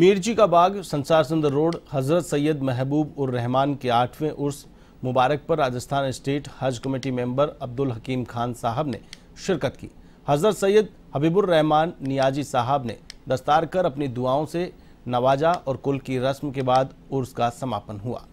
मीरजी का बाग संसार चंद रोड हजरत सैयद महबूब उर रहमान के 8वें उर्स मुबारक पर राजस्थान स्टेट हज कमेटी मेंबर अब्दुल हकीम खान साहब ने शिरकत की। हजरत सैयद हबीबुर रहमान नियाजी साहब ने दस्तार कर अपनी दुआओं से नवाजा और कुल की रस्म के बाद उर्स का समापन हुआ।